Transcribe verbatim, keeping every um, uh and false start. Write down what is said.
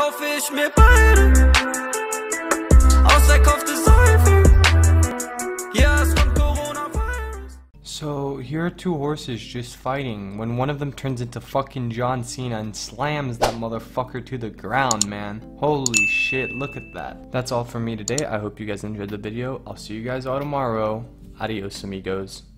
kaufe ich mir beide, außer kaufte Seife. Ja, es kommt Coronavirus. So here are two horses just fighting when one of them turns into fucking John Cena and slams that motherfucker to the ground, man. Holy shit, look at that. That's all for me today. I hope you guys enjoyed the video. I'll see you guys all tomorrow. Adios, amigos.